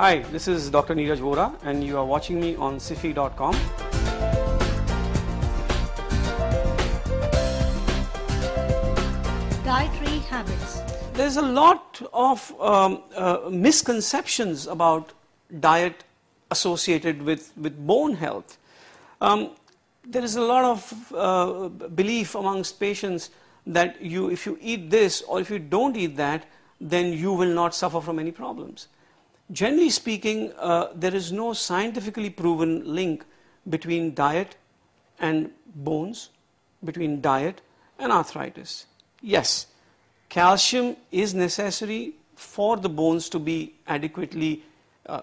Hi, this is Dr. Niraj Vora and you are watching me on sify.com. Dietary habits. There's a lot of misconceptions about diet associated with bone health. There is a lot of belief amongst patients that if you eat this or if you don't eat that, then you will not suffer from any problems. Generally speaking, there is no scientifically proven link between diet and bones, between diet and arthritis. Yes, calcium is necessary for the bones to be adequately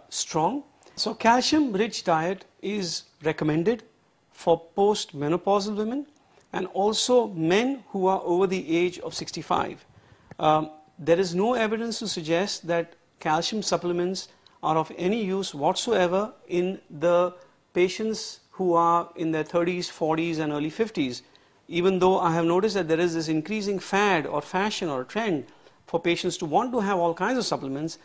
strong. So calcium-rich diet is recommended for post-menopausal women and also men who are over the age of 65. There is no evidence to suggest that calcium supplements are of any use whatsoever in the patients who are in their 30s, 40s and early 50s. Even though I have noticed that there is this increasing fad or fashion or trend for patients to want to have all kinds of supplements,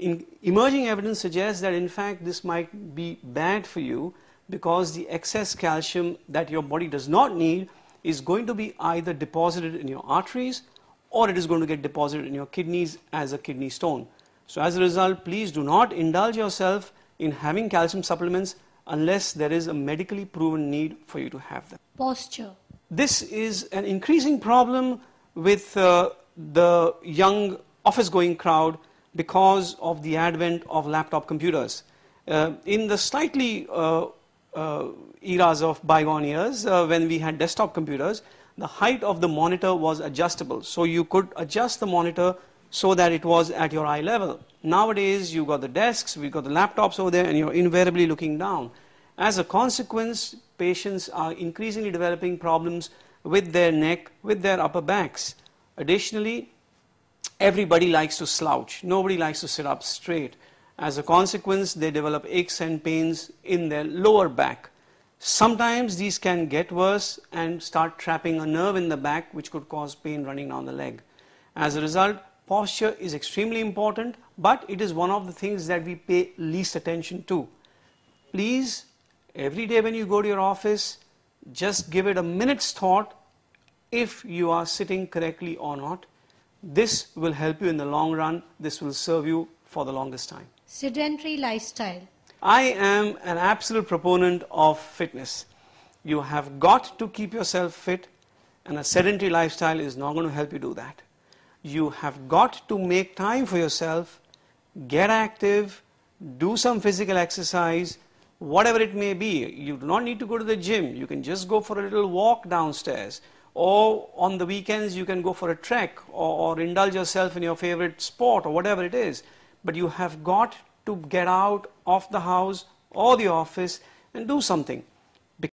emerging evidence suggests that in fact this might be bad for you, because the excess calcium that your body does not need is going to be either deposited in your arteries or it is going to get deposited in your kidneys as a kidney stone. So as a result, please do not indulge yourself in having calcium supplements unless there is a medically proven need for you to have them. Posture. This is an increasing problem with the young office-going crowd because of the advent of laptop computers. In the slightly eras of bygone years, when we had desktop computers, the height of the monitor was adjustable. So you could adjust the monitor so that it was at your eye level. Nowadays, you've got the desks, we've got the laptops over there, and you're invariably looking down. As a consequence, patients are increasingly developing problems with their neck, with their upper backs. Additionally, everybody likes to slouch. Nobody likes to sit up straight. As a consequence, they develop aches and pains in their lower back. Sometimes these can get worse and start trapping a nerve in the back, which could cause pain running down the leg. As a result, posture is extremely important, but it is one of the things that we pay least attention to. Please, every day when you go to your office, just give it a minute's thought if you are sitting correctly or not. This will help you in the long run. This will serve you for the longest time. Sedentary lifestyle. I am an absolute proponent of fitness. You have got to keep yourself fit, and a sedentary lifestyle is not going to help you do that. You have got to make time for yourself, get active, do some physical exercise, whatever it may be. You do not need to go to the gym. You can just go for a little walk downstairs, or on the weekends you can go for a trek or indulge yourself in your favorite sport or whatever it is. But you have got to get out of the house or the office and do something.